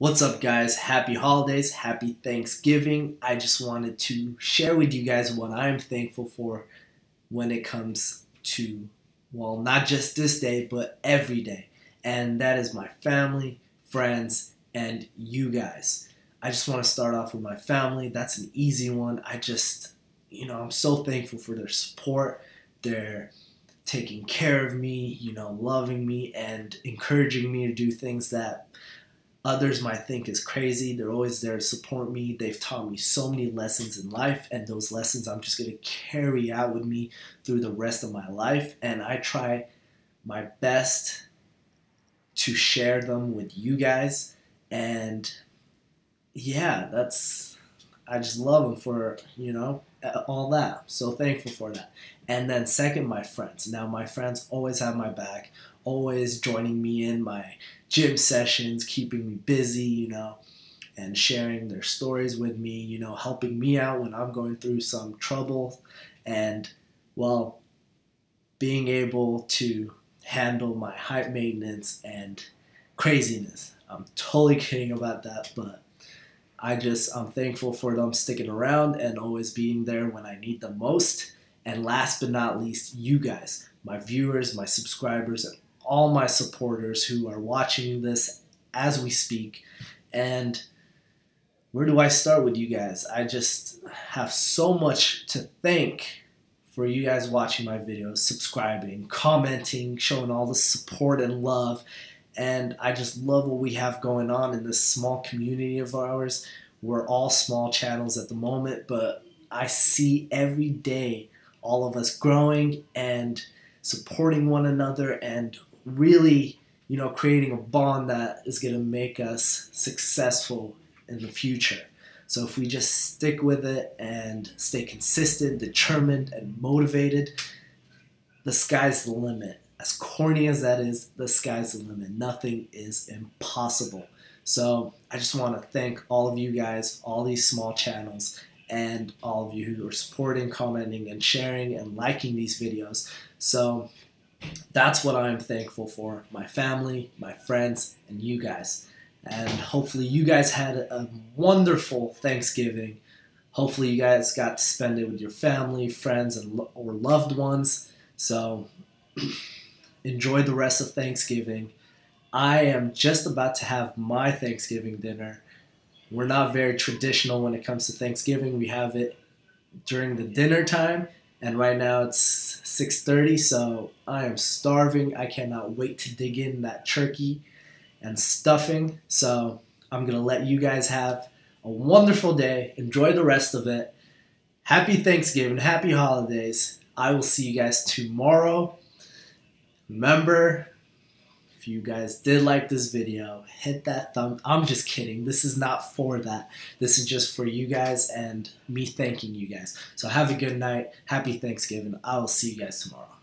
What's up, guys? Happy holidays, happy Thanksgiving. I just wanted to share with you guys what I'm thankful for when it comes to, well, not just this day, but every day. And that is my family, friends, and you guys. I just want to start off with my family. That's an easy one. I just, I'm so thankful for their support, their taking care of me, loving me and encouraging me to do things that others might think is crazy. They're always there to support me. They've taught me so many lessons in life, and those lessons I'm just going to carry out with me through the rest of my life. And I try my best to share them with you guys. And yeah, I just love them for, all that. So thankful for that. And then second, my friends. Now, my friends always have my back, always joining me in my gym sessions, keeping me busy, and sharing their stories with me, helping me out when I'm going through some trouble, and, well, being able to handle my high maintenance and craziness. I'm totally kidding about that, but I'm thankful for them sticking around and always being there when I need them most. And last but not least, you guys, my viewers, my subscribers, and all my supporters who are watching this as we speak. And where do I start with you guys? I just have so much to thank for you guys watching my videos, subscribing, commenting, showing all the support and love. And I just love what we have going on in this small community of ours. We're all small channels at the moment, but I see every day all of us growing and supporting one another and really, creating a bond that is going to make us successful in the future. So if we just stick with it and stay consistent, determined, and motivated, the sky's the limit. As corny as that is, the sky's the limit. Nothing is impossible. So I just want to thank all of you guys, all these small channels, and all of you who are supporting, commenting, and sharing, and liking these videos. So that's what I'm thankful for, my family, my friends, and you guys. And hopefully you guys had a wonderful Thanksgiving. Hopefully you guys got to spend it with your family, friends, and or loved ones. So enjoy the rest of Thanksgiving. I am just about to have my Thanksgiving dinner. We're not very traditional when it comes to Thanksgiving. We have it during the dinner time, and right now it's 6:30, so I am starving. I cannot wait to dig in that turkey and stuffing. So I'm going to let you guys have a wonderful day. Enjoy the rest of it. Happy Thanksgiving. Happy holidays. I will see you guys tomorrow. Remember, if you guys did like this video, hit that thumb. I'm just kidding. This is not for that. This is just for you guys and me thanking you guys. So have a good night. Happy Thanksgiving. I will see you guys tomorrow.